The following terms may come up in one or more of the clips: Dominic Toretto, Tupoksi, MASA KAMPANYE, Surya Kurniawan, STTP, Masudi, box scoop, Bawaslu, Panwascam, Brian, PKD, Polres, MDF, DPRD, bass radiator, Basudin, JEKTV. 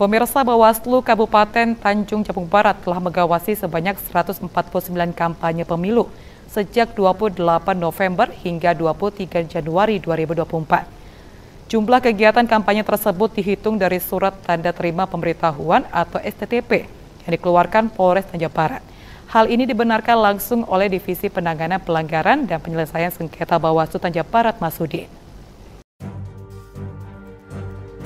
Pemirsa, Bawaslu Kabupaten Tanjung Jabung Barat telah mengawasi sebanyak 149 kampanye pemilu sejak 28 November hingga 23 Januari 2024. Jumlah kegiatan kampanye tersebut dihitung dari surat tanda terima pemberitahuan atau STTP yang dikeluarkan Polres Tanjung Barat. Hal ini dibenarkan langsung oleh Divisi Penanganan Pelanggaran dan Penyelesaian Sengketa Bawaslu Tanjung Barat Masudi.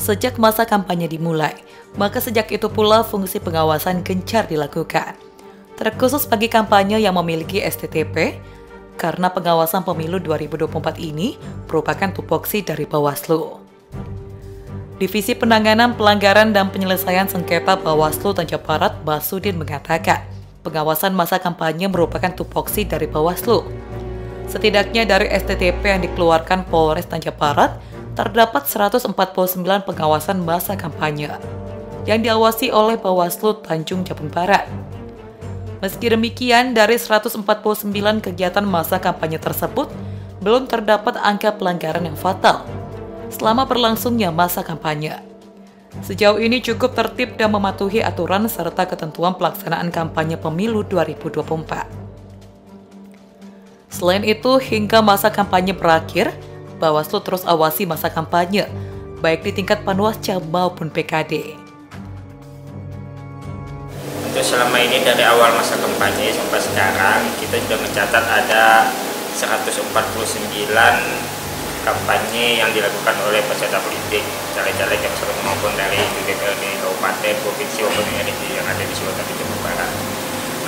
Sejak masa kampanye dimulai, maka sejak itu pula fungsi pengawasan gencar dilakukan, terkhusus bagi kampanye yang memiliki STTP, karena pengawasan pemilu 2024 ini merupakan tupoksi dari Bawaslu. Divisi Penanganan Pelanggaran dan Penyelesaian Sengketa Bawaslu Tanjung Barat Basudin mengatakan, pengawasan masa kampanye merupakan tupoksi dari Bawaslu. Setidaknya dari STTP yang dikeluarkan Polres Tanjung Barat, terdapat 149 pengawasan masa kampanye yang diawasi oleh Bawaslu Tanjung Jabung Barat. Meski demikian, dari 149 kegiatan masa kampanye tersebut, belum terdapat angka pelanggaran yang fatal selama berlangsungnya masa kampanye. Sejauh ini cukup tertib dan mematuhi aturan serta ketentuan pelaksanaan kampanye pemilu 2024. Selain itu, hingga masa kampanye berakhir, Bawaslu terus awasi masa kampanye, baik di tingkat Panwascam maupun PKD. Itu selama ini dari awal masa kampanye sampai sekarang, kita sudah mencatat ada 149 kampanye yang dilakukan oleh peserta politik, caleg-caleg yang seluruh maupun dari DPRD Kabupaten, Provinsi, maupun RT yang ada di Surya Kurniawan.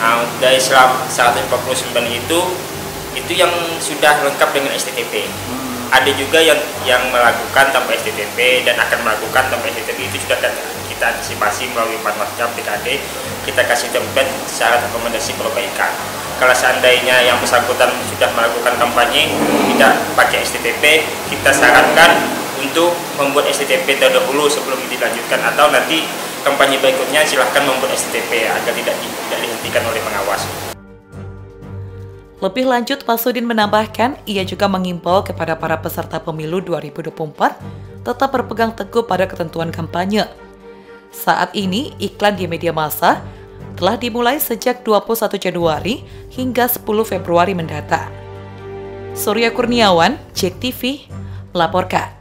Nah, dari 149 itu yang sudah lengkap dengan STTP. Ada juga yang melakukan tanpa STTP dan akan melakukan tanpa STTP, itu sudah kita antisipasi melalui Panwascam PKD, kita kasih template syarat rekomendasi perbaikan. Kalau seandainya yang bersangkutan sudah melakukan kampanye tidak pakai STTP, kita sarankan untuk membuat STTP terdahulu sebelum dilanjutkan, atau nanti kampanye berikutnya silahkan membuat STTP agar tidak dihentikan oleh pengawas. Lebih lanjut, Basudin menambahkan, ia juga mengimbau kepada para peserta pemilu 2024 tetap berpegang teguh pada ketentuan kampanye. Saat ini, iklan di media massa telah dimulai sejak 21 Januari hingga 10 Februari mendatang. Surya Kurniawan, JEKTV, melaporkan.